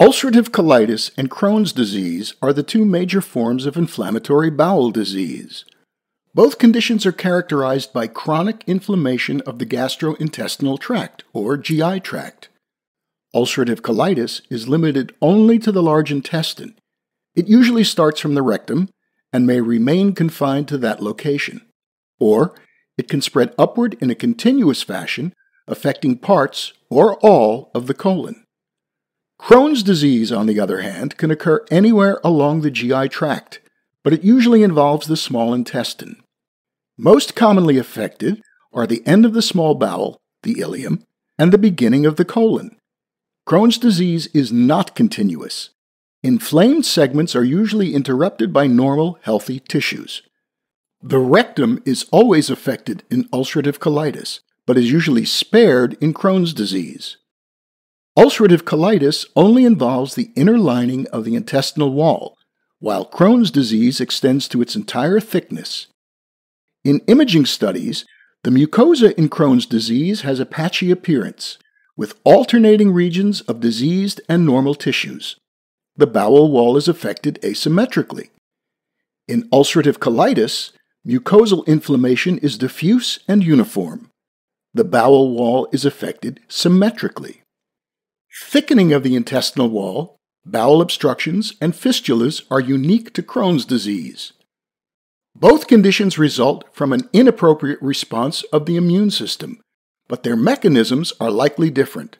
Ulcerative colitis and Crohn's disease are the two major forms of inflammatory bowel disease. Both conditions are characterized by chronic inflammation of the gastrointestinal tract, or GI tract. Ulcerative colitis is limited only to the large intestine. It usually starts from the rectum and may remain confined to that location. Or, it can spread upward in a continuous fashion, affecting parts or all of the colon. Crohn's disease, on the other hand, can occur anywhere along the GI tract, but it usually involves the small intestine. Most commonly affected are the end of the small bowel, the ileum, and the beginning of the colon. Crohn's disease is not continuous. Inflamed segments are usually interrupted by normal, healthy tissues. The rectum is always affected in ulcerative colitis, but is usually spared in Crohn's disease. Ulcerative colitis only involves the inner lining of the intestinal wall, while Crohn's disease extends to its entire thickness. In imaging studies, the mucosa in Crohn's disease has a patchy appearance, with alternating regions of diseased and normal tissues. The bowel wall is affected asymmetrically. In ulcerative colitis, mucosal inflammation is diffuse and uniform. The bowel wall is affected symmetrically. Thickening of the intestinal wall, bowel obstructions, and fistulas are unique to Crohn's disease. Both conditions result from an inappropriate response of the immune system, but their mechanisms are likely different.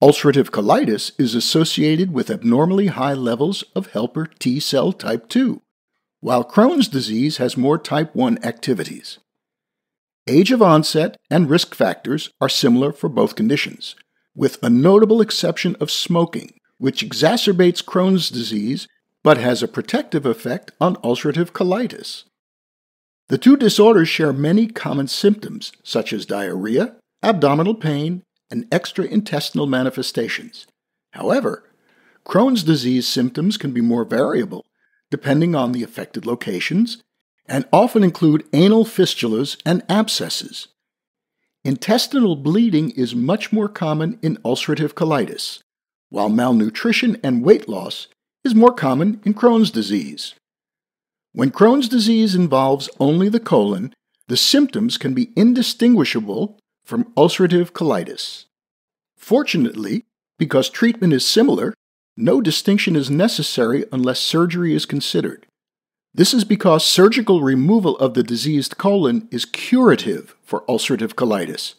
Ulcerative colitis is associated with abnormally high levels of helper T cell type 2, while Crohn's disease has more type 1 activities. Age of onset and risk factors are similar for both conditions, with a notable exception of smoking, which exacerbates Crohn's disease but has a protective effect on ulcerative colitis. The two disorders share many common symptoms, such as diarrhea, abdominal pain, and extraintestinal manifestations. However, Crohn's disease symptoms can be more variable, depending on the affected locations, and often include anal fistulas and abscesses. Intestinal bleeding is much more common in ulcerative colitis, while malnutrition and weight loss is more common in Crohn's disease. When Crohn's disease involves only the colon, the symptoms can be indistinguishable from ulcerative colitis. Fortunately, because treatment is similar, no distinction is necessary unless surgery is considered. This is because surgical removal of the diseased colon is curative for ulcerative colitis,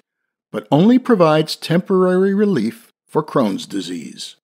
but only provides temporary relief for Crohn's disease.